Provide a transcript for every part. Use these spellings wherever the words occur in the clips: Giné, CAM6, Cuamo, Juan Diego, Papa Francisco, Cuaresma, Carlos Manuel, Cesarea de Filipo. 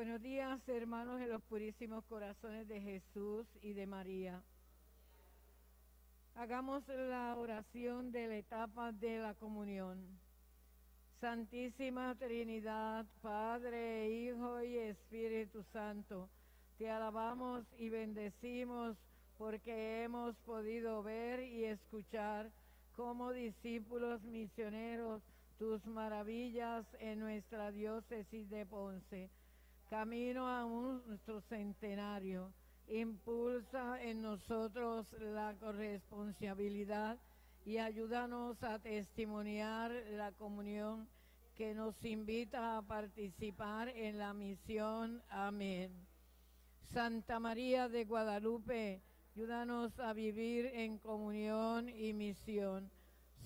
Buenos días, hermanos de los purísimos corazones de Jesús y de María. Hagamos la oración de la etapa de la comunión. Santísima Trinidad, Padre, Hijo y Espíritu Santo, te alabamos y bendecimos porque hemos podido ver y escuchar como discípulos misioneros tus maravillas en nuestra diócesis de Ponce. Camino a nuestro centenario, impulsa en nosotros la corresponsabilidad y ayúdanos a testimoniar la comunión que nos invita a participar en la misión. Amén. Santa María de Guadalupe, ayúdanos a vivir en comunión y misión.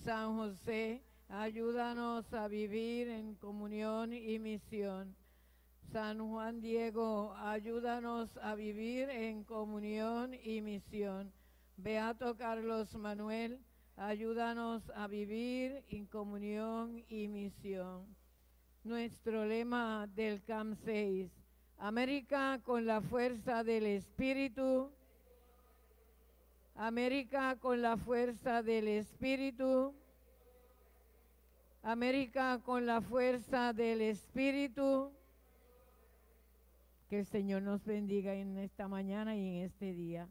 San José, ayúdanos a vivir en comunión y misión. San Juan Diego, ayúdanos a vivir en comunión y misión. Beato Carlos Manuel, ayúdanos a vivir en comunión y misión. Nuestro lema del CAM6, América con la fuerza del Espíritu. América con la fuerza del Espíritu. América con la fuerza del Espíritu. Que el Señor nos bendiga en esta mañana y en este día.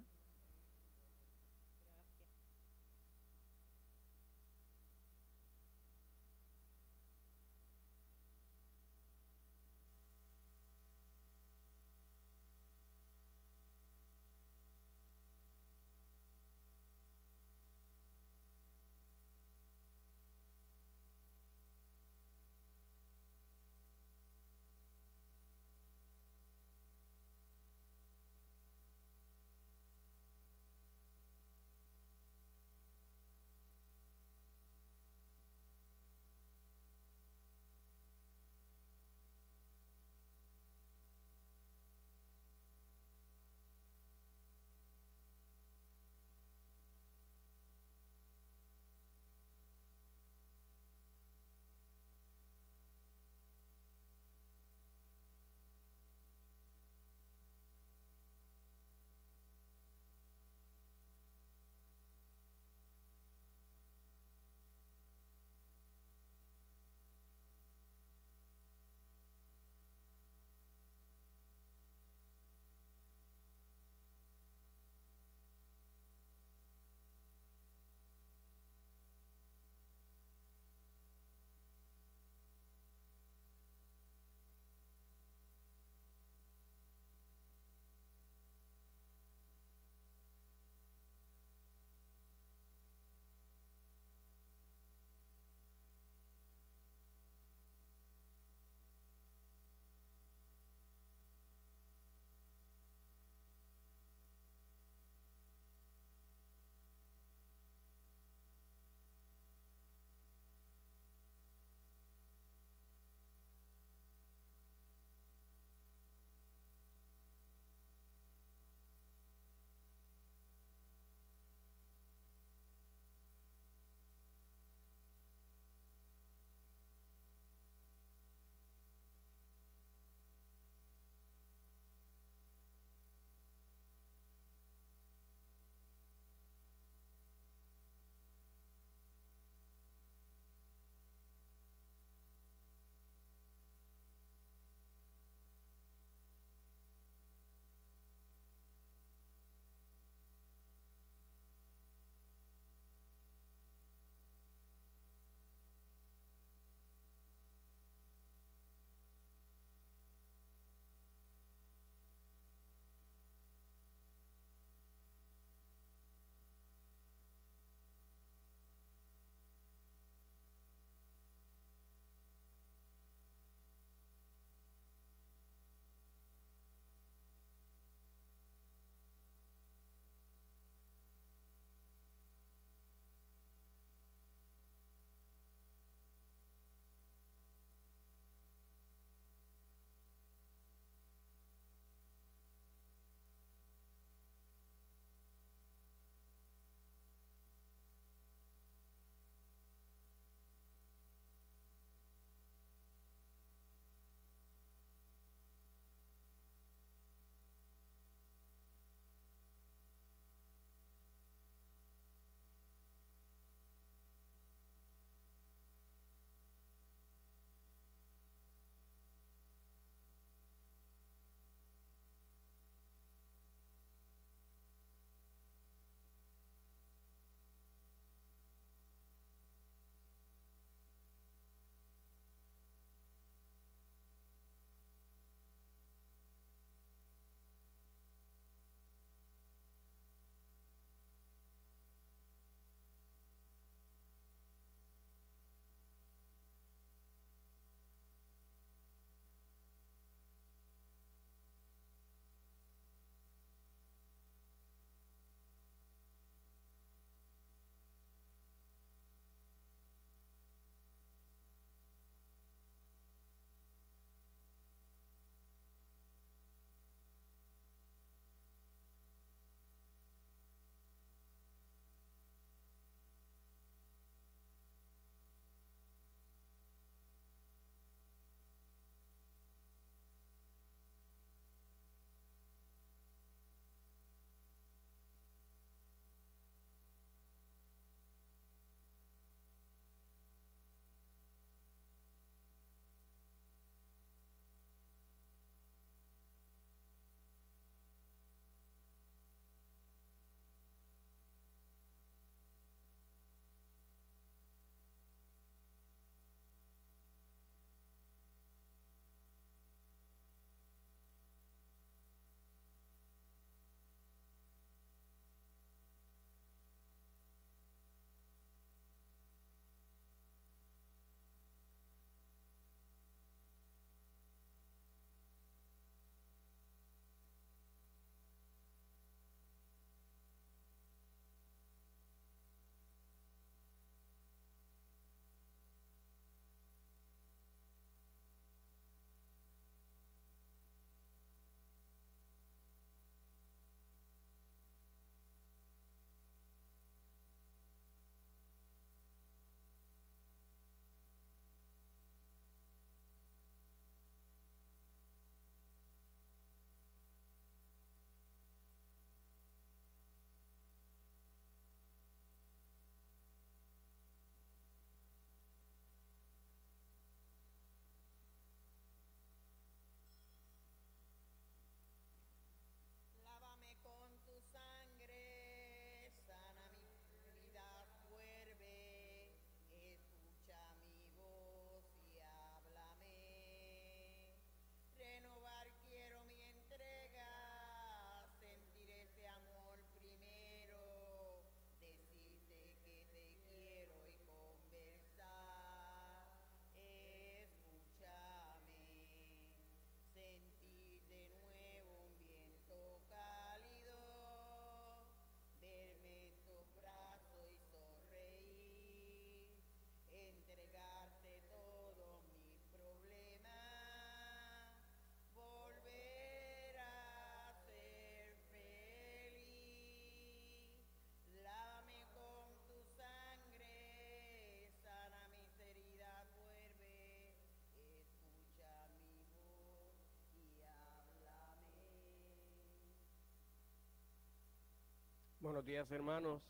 Buenos días, hermanos.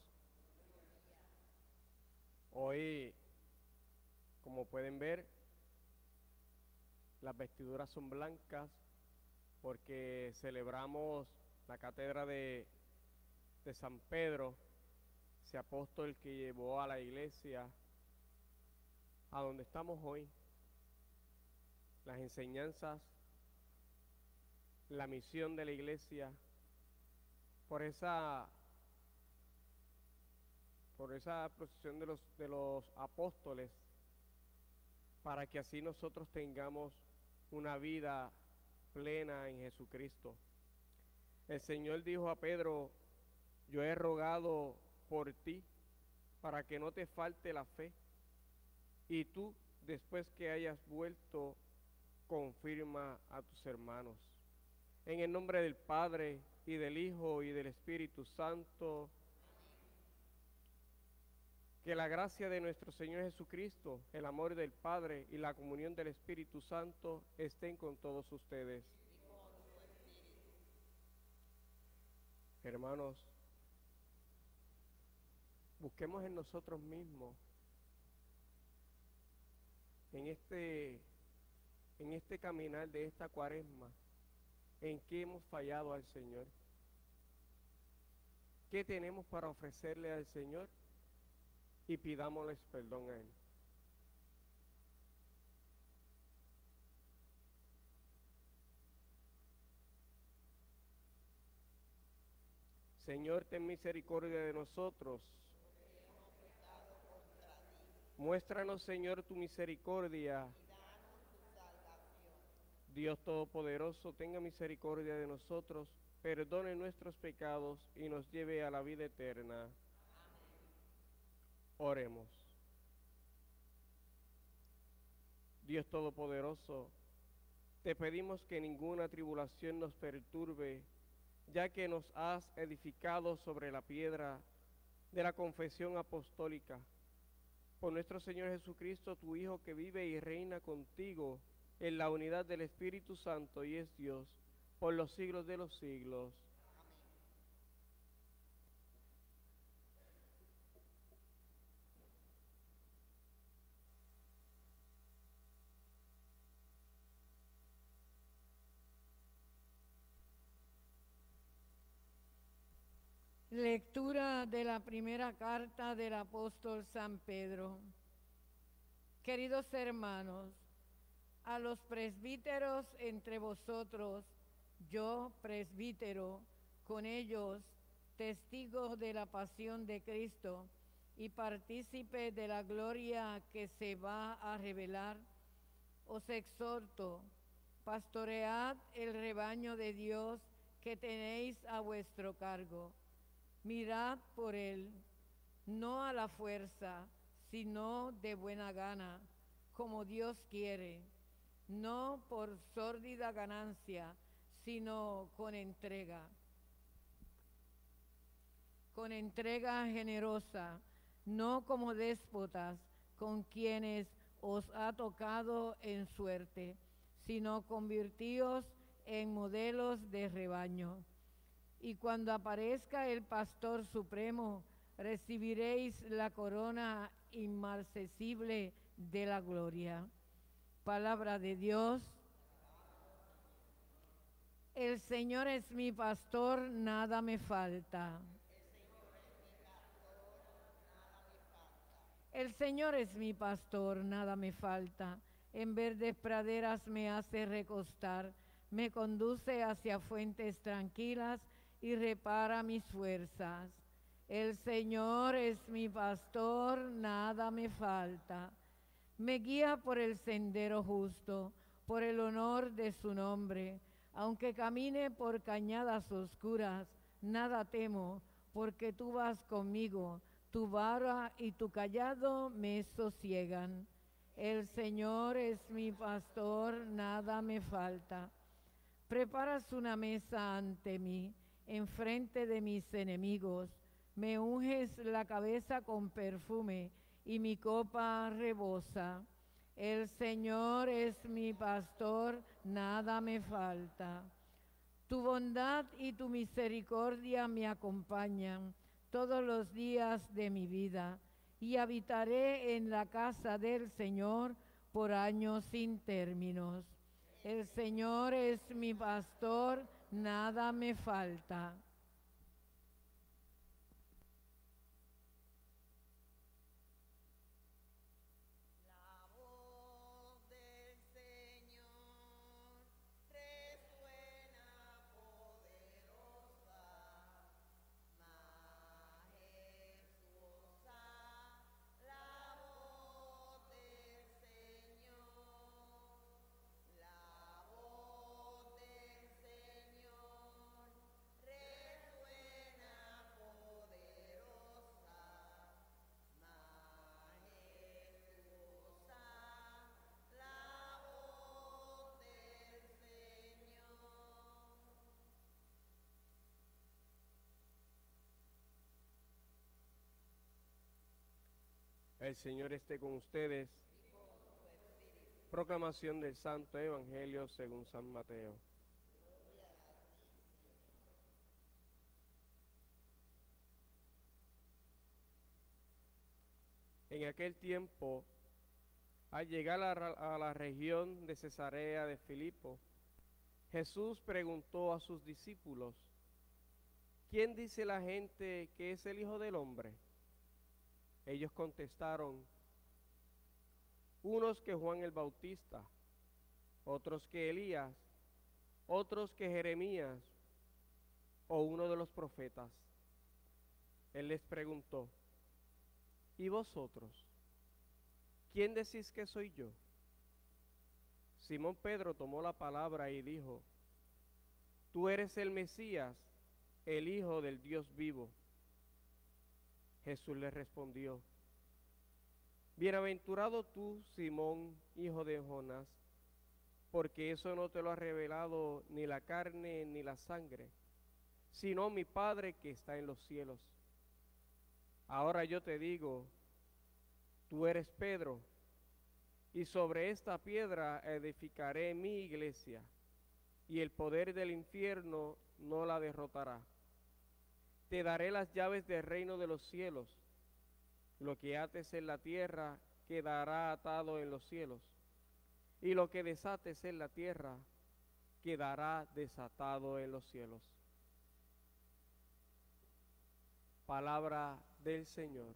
Hoy, como pueden ver, las vestiduras son blancas porque celebramos la cátedra de San Pedro, ese apóstol que llevó a la iglesia a donde estamos hoy, las enseñanzas, la misión de la iglesia, por esa procesión de los apóstoles, para que así nosotros tengamos una vida plena en Jesucristo. El Señor dijo a Pedro: yo he rogado por ti para que no te falte la fe, y tú, después que hayas vuelto, confirma a tus hermanos. En el nombre del Padre, y del Hijo, y del Espíritu Santo. Que la gracia de nuestro Señor Jesucristo, el amor del Padre y la comunión del Espíritu Santo estén con todos ustedes. Hermanos, busquemos en nosotros mismos, en este caminar de esta Cuaresma, en qué hemos fallado al Señor. ¿Qué tenemos para ofrecerle al Señor? Y pidámosles perdón a Él. Señor, ten misericordia de nosotros. Muéstranos, Señor, tu misericordia. Dios Todopoderoso, tenga misericordia de nosotros, perdone nuestros pecados y nos lleve a la vida eterna. Oremos. Dios Todopoderoso, te pedimos que ninguna tribulación nos perturbe, ya que nos has edificado sobre la piedra de la confesión apostólica. Por nuestro Señor Jesucristo, tu Hijo, que vive y reina contigo en la unidad del Espíritu Santo y es Dios, por los siglos de los siglos. Lectura de la primera carta del apóstol San Pedro. Queridos hermanos, a los presbíteros entre vosotros, yo presbítero, con ellos, testigo de la pasión de Cristo y partícipe de la gloria que se va a revelar, os exhorto, pastoread el rebaño de Dios que tenéis a vuestro cargo. Mirad por él, no a la fuerza, sino de buena gana, como Dios quiere, no por sórdida ganancia, sino con entrega. Con entrega generosa, no como déspotas con quienes os ha tocado en suerte, sino convertíos en modelos de rebaño. Y cuando aparezca el Pastor Supremo, recibiréis la corona inmarcesible de la gloria. Palabra de Dios. El Señor es mi pastor, nada me falta. El Señor es mi pastor, nada me falta. En verdes praderas me hace recostar, me conduce hacia fuentes tranquilas y repara mis fuerzas. El Señor es mi pastor, nada me falta. Me guía por el sendero justo, por el honor de su nombre. Aunque camine por cañadas oscuras, nada temo, porque tú vas conmigo, tu vara y tu callado me sosiegan. El Señor es mi pastor, nada me falta. Preparas una mesa ante mí, enfrente de mis enemigos, me unges la cabeza con perfume y mi copa rebosa. El Señor es mi pastor, nada me falta. Tu bondad y tu misericordia me acompañan todos los días de mi vida, y habitaré en la casa del Señor por años sin términos. El Señor es mi pastor, nada me falta. El Señor esté con ustedes. Proclamación del Santo Evangelio según San Mateo. En aquel tiempo, al llegar a la región de Cesarea de Filipo, Jesús preguntó a sus discípulos: ¿Quién dice la gente que es el Hijo del Hombre? Ellos contestaron: unos que Juan el Bautista, otros que Elías, otros que Jeremías o uno de los profetas. Él les preguntó: ¿y vosotros? ¿Quién decís que soy yo? Simón Pedro tomó la palabra y dijo: tú eres el Mesías, el Hijo del Dios vivo. Jesús les respondió: bienaventurado tú, Simón, hijo de Jonás, porque eso no te lo ha revelado ni la carne ni la sangre, sino mi Padre que está en los cielos. Ahora yo te digo, tú eres Pedro, y sobre esta piedra edificaré mi iglesia, y el poder del infierno no la derrotará. Te daré las llaves del reino de los cielos. Lo que ates en la tierra quedará atado en los cielos, y lo que desates en la tierra quedará desatado en los cielos. Palabra del Señor.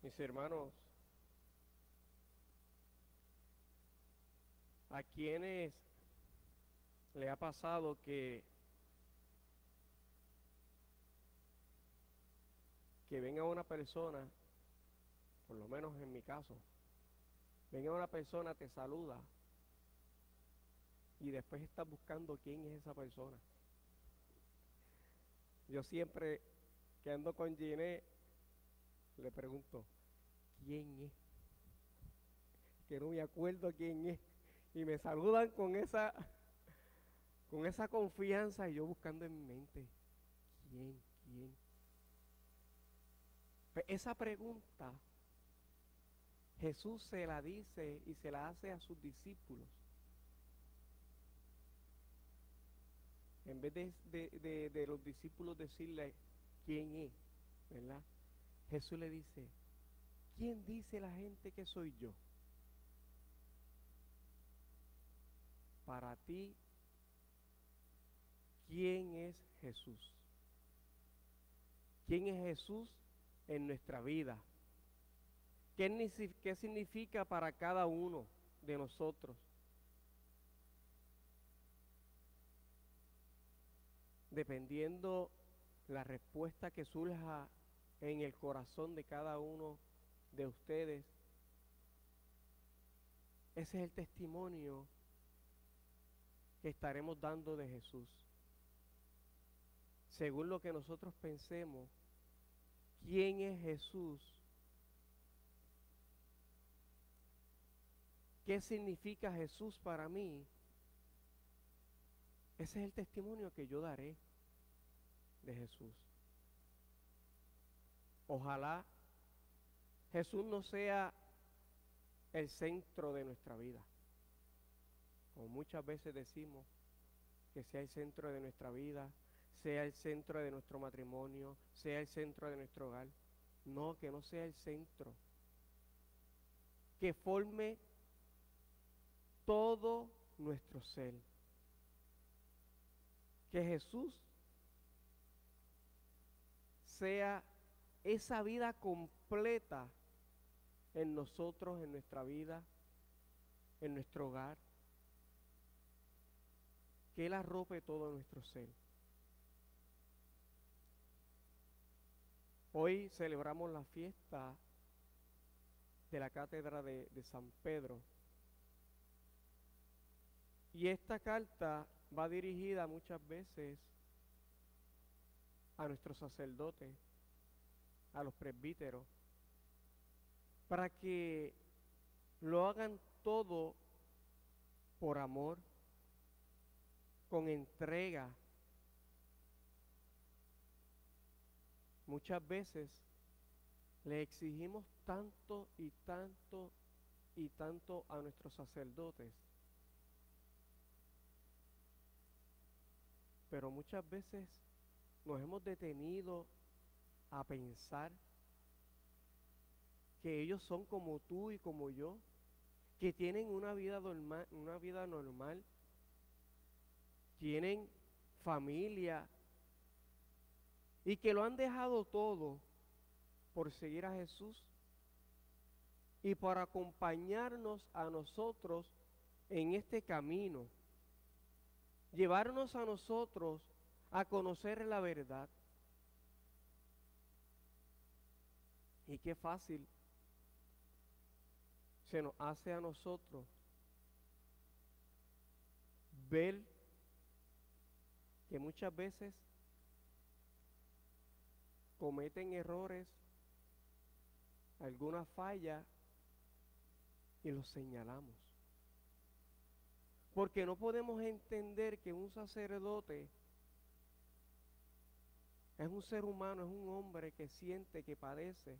Mis hermanos, ¿a quienes le ha pasado que venga una persona, por lo menos en mi caso, venga una persona, te saluda y después estás buscando quién es esa persona? Yo siempre que ando con Giné le pregunto: ¿quién es? Que no me acuerdo quién es, y me saludan con esa confianza, y yo buscando en mi mente quién. Pues esa pregunta Jesús se la dice y se la hace a sus discípulos. En vez de los discípulos decirle quién es, ¿verdad?, Jesús le dice: ¿quién dice la gente que soy yo? Para ti, ¿quién es Jesús? ¿Quién es Jesús en nuestra vida? ¿Qué significa para cada uno de nosotros? Dependiendo la respuesta que surja en el corazón de cada uno de ustedes, ese es el testimonio que estaremos dando de Jesús. Según lo que nosotros pensemos, ¿quién es Jesús? ¿Qué significa Jesús para mí? Ese es el testimonio que yo daré de Jesús. Ojalá Jesús no sea el centro de nuestra vida, como muchas veces decimos, que sea el centro de nuestra vida, sea el centro de nuestro matrimonio, sea el centro de nuestro hogar. No, que no sea el centro, que forme todo nuestro ser, que Jesús sea esa vida completa en nosotros, en nuestra vida, en nuestro hogar, que Él arrope todo nuestro ser. Hoy celebramos la fiesta de la Cátedra de San Pedro. Y esta carta va dirigida muchas veces a nuestros sacerdotes, a los presbíteros, para que lo hagan todo por amor, con entrega. Muchas veces le exigimos tanto y tanto y tanto a nuestros sacerdotes, pero muchas veces nos hemos detenido a pensar que ellos son como tú y como yo, que tienen una vida normal, tienen familia y que lo han dejado todo por seguir a Jesús y por acompañarnos a nosotros en este camino, llevarnos a nosotros a conocer la verdad. Y qué fácil se nos hace a nosotros ver que muchas veces cometen errores, alguna falla, y los señalamos. Porque no podemos entender que un sacerdote es un ser humano, es un hombre que siente, que padece,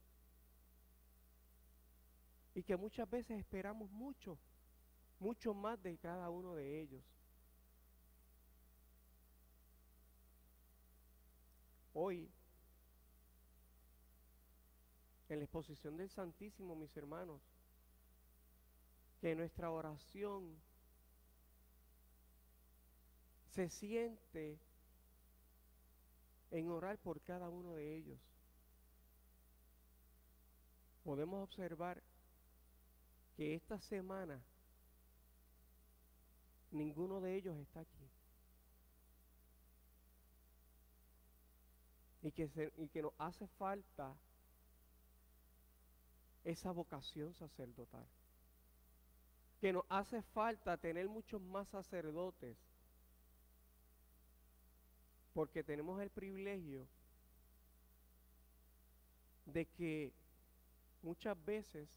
y que muchas veces esperamos mucho más de cada uno de ellos. Hoy, en la exposición del Santísimo, mis hermanos, que nuestra oración se siente en orar por cada uno de ellos. Podemos observar que esta semana ninguno de ellos está aquí. Y que nos hace falta esa vocación sacerdotal, que nos hace falta tener muchos más sacerdotes, porque tenemos el privilegio de que muchas veces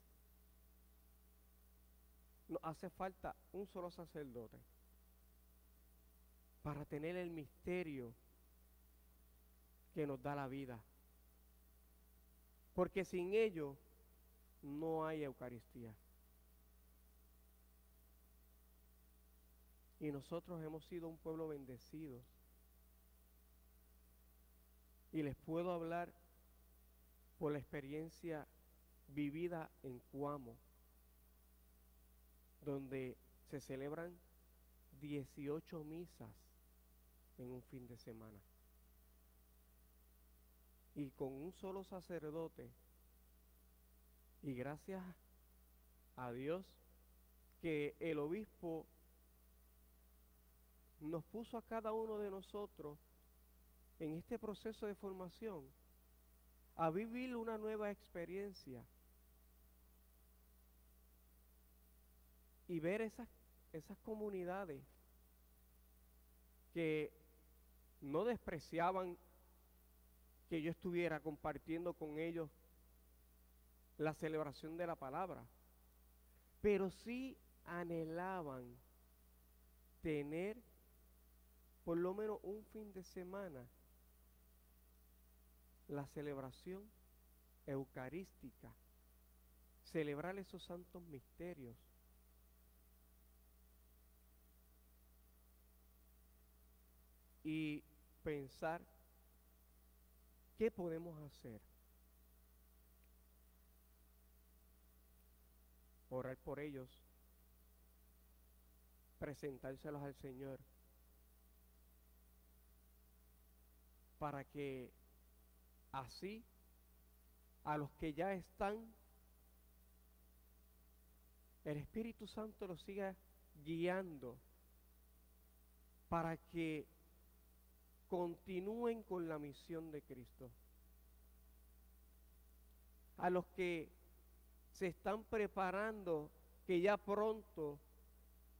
nos hace falta un solo sacerdote para tener el misterio que nos da la vida, porque sin ello no hay Eucaristía. Y nosotros hemos sido un pueblo bendecido. Y les puedo hablar por la experiencia vivida en Cuamo, donde se celebran 18 misas en un fin de semana. Y con un solo sacerdote, y gracias a Dios que el obispo nos puso a cada uno de nosotros en este proceso de formación a vivir una nueva experiencia y ver esas comunidades que no despreciaban que yo estuviera compartiendo con ellos la celebración de la palabra, pero sí anhelaban tener por lo menos un fin de semana la celebración eucarística, celebrar esos santos misterios. Y pensar qué podemos hacer. Orar por ellos, presentárselos al Señor, para que así a los que ya están, el Espíritu Santo los siga guiando, para que continúen con la misión de Cristo. A los que se están preparando, que ya pronto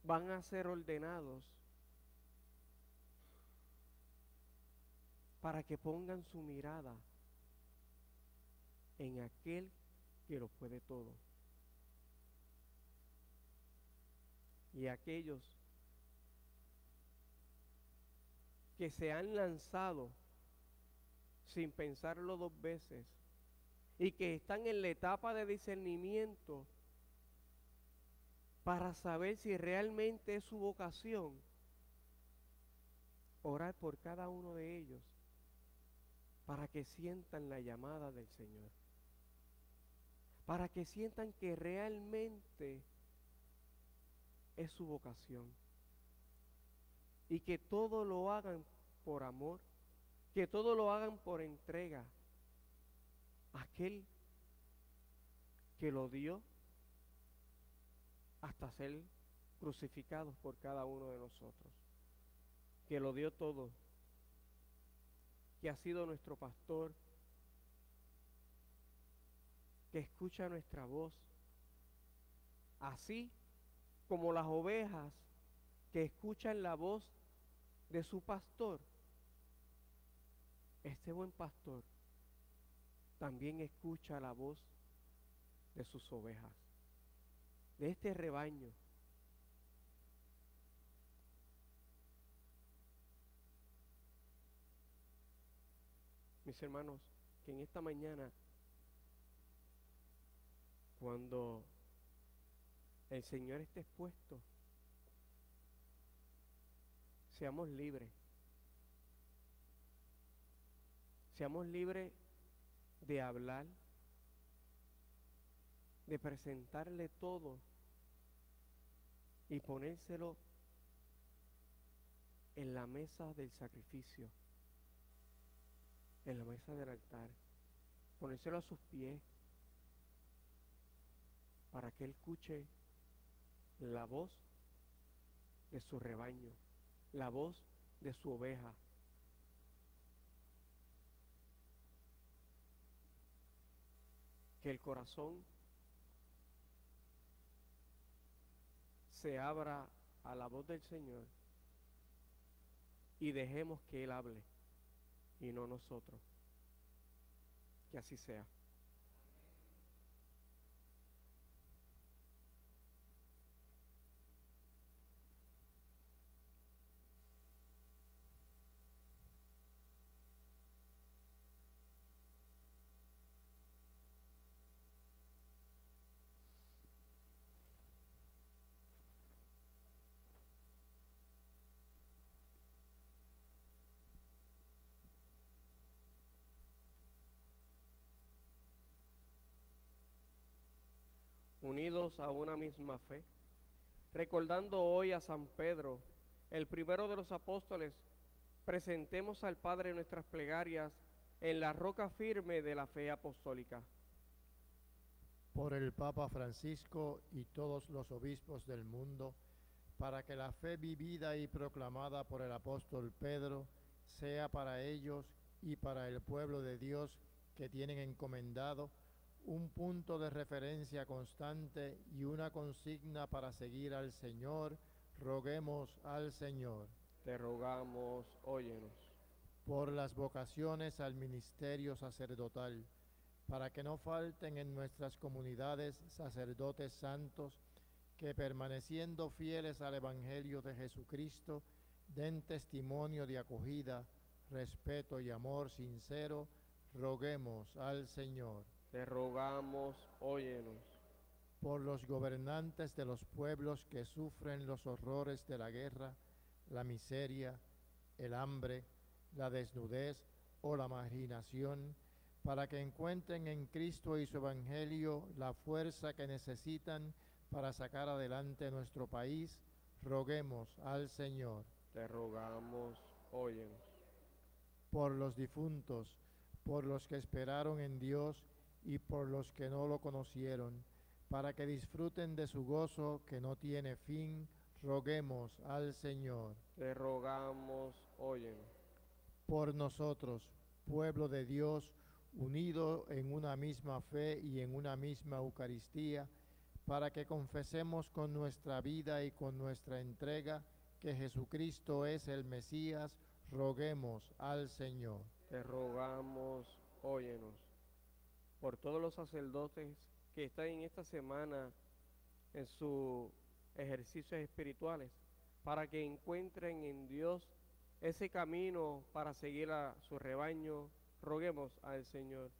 van a ser ordenados, para que pongan su mirada en aquel que lo puede todo. Y aquellos que se han lanzado sin pensarlo dos veces y que están en la etapa de discernimiento para saber si realmente es su vocación, orar por cada uno de ellos para que sientan la llamada del Señor, para que sientan que realmente es su vocación y que todo lo hagan por amor, que todo lo hagan por entrega a aquel que lo dio hasta ser crucificados por cada uno de nosotros, que lo dio todo, que ha sido nuestro pastor, que escucha nuestra voz, así como las ovejas que escuchan la voz de su pastor. Este buen pastor también escucha la voz de sus ovejas, de este rebaño. Mis hermanos, que en esta mañana, cuando el Señor esté expuesto, seamos libres. Seamos libres de hablar, de presentarle todo y ponérselo en la mesa del sacrificio, en la mesa del altar, ponérselo a sus pies para que Él escuche la voz de su rebaño, la voz de su oveja. Que el corazón se abra a la voz del Señor y dejemos que Él hable y no nosotros. Que así sea. Unidos a una misma fe, recordando hoy a San Pedro, el primero de los apóstoles, presentemos al Padre nuestras plegarias en la roca firme de la fe apostólica. Por el Papa Francisco y todos los obispos del mundo, para que la fe vivida y proclamada por el apóstol Pedro sea para ellos y para el pueblo de Dios que tienen encomendado un punto de referencia constante y una consigna para seguir al Señor, roguemos al Señor. Te rogamos, óyenos. Por las vocaciones al ministerio sacerdotal, para que no falten en nuestras comunidades sacerdotes santos, que permaneciendo fieles al Evangelio de Jesucristo, den testimonio de acogida, respeto y amor sincero, roguemos al Señor. te rogamos, óyenos. Por los gobernantes de los pueblos que sufren los horrores de la guerra, la miseria, el hambre, la desnudez o la marginación, para que encuentren en Cristo y su Evangelio la fuerza que necesitan para sacar adelante nuestro país, roguemos al Señor. Te rogamos, óyenos. Por los difuntos, por los que esperaron en Dios y por los que no lo conocieron, para que disfruten de su gozo que no tiene fin, roguemos al Señor. Te rogamos, óyenos. Por nosotros, pueblo de Dios, unido en una misma fe y en una misma Eucaristía, para que confesemos con nuestra vida y con nuestra entrega que Jesucristo es el Mesías, roguemos al Señor. Te rogamos, óyenos. Por todos los sacerdotes que están en esta semana en sus ejercicios espirituales, para que encuentren en Dios ese camino para seguir a su rebaño, roguemos al Señor.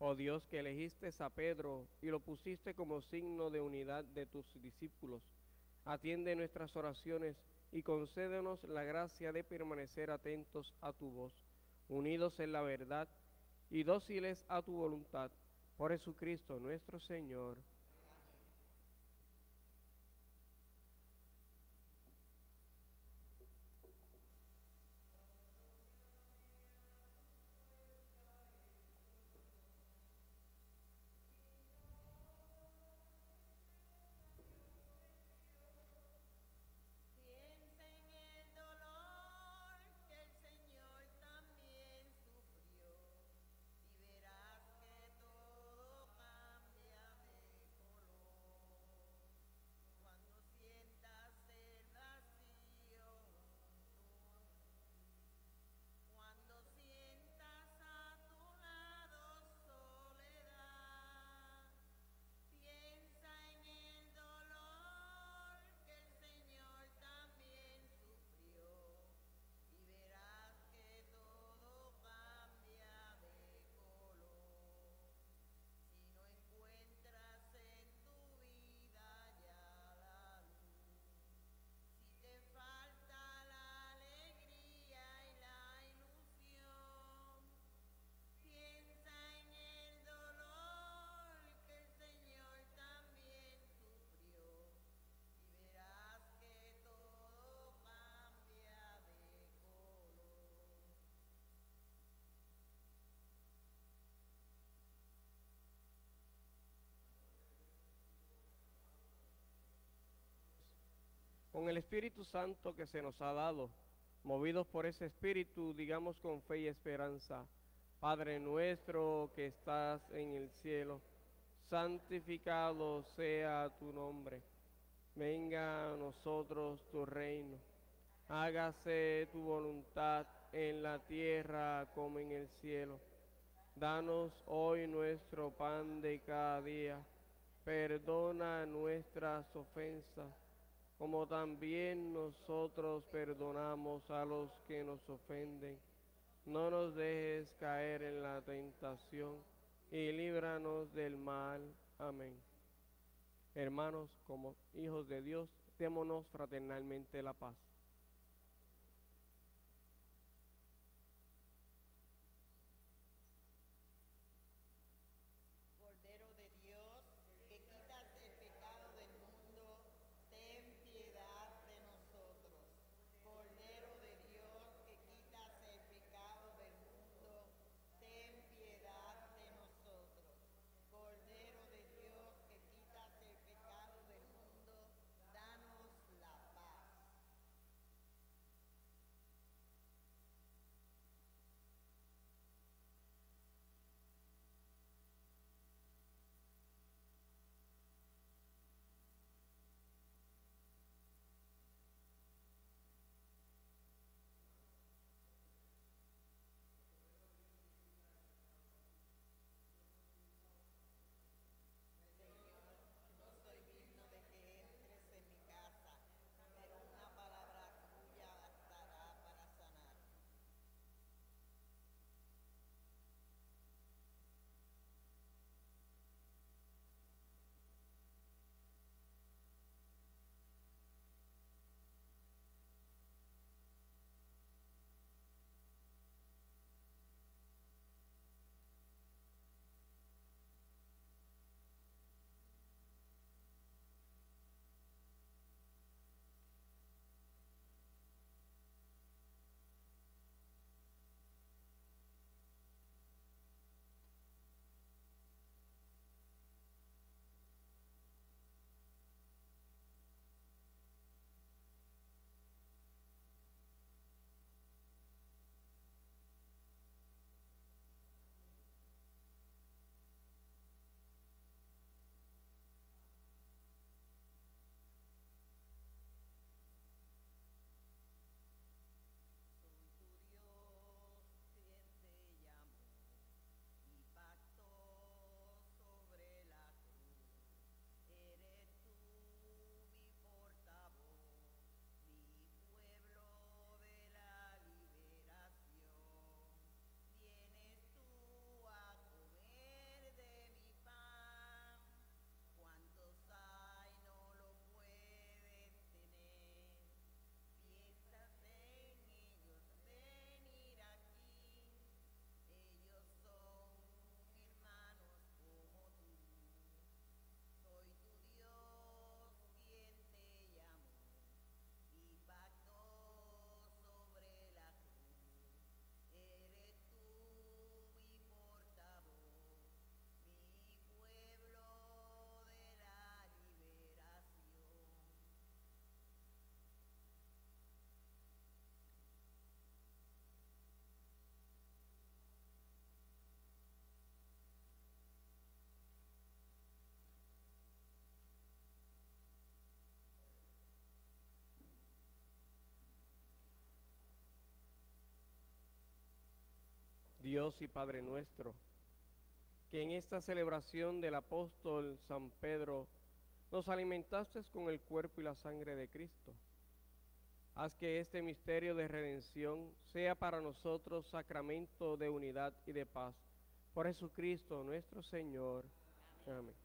Oh Dios, que elegiste a Pedro y lo pusiste como signo de unidad de tus discípulos, atiende nuestras oraciones y concédenos la gracia de permanecer atentos a tu voz, unidos en la verdad y dóciles a tu voluntad. Por Jesucristo nuestro Señor. Con el Espíritu Santo que se nos ha dado, movidos por ese Espíritu, digamos con fe y esperanza: Padre nuestro que estás en el cielo, santificado sea tu nombre. Venga a nosotros tu reino. Hágase tu voluntad en la tierra como en el cielo. Danos hoy nuestro pan de cada día. Perdona nuestras ofensas, como también nosotros perdonamos a los que nos ofenden. No nos dejes caer en la tentación y líbranos del mal. Amén. Hermanos, como hijos de Dios, démonos fraternalmente la paz. Cordero de Dios, que quitas el pecado del mundo, ten piedad de nosotros. Cordero de Dios, que quitas el pecado del mundo, ten piedad de nosotros. Cordero de Dios, que quitas el pecado del mundo, danos la paz. Dios y Padre nuestro, que en esta celebración del apóstol San Pedro nos alimentaste con el cuerpo y la sangre de Cristo. Haz que este misterio de redención sea para nosotros sacramento de unidad y de paz. Por Jesucristo nuestro Señor. Amén. Amén.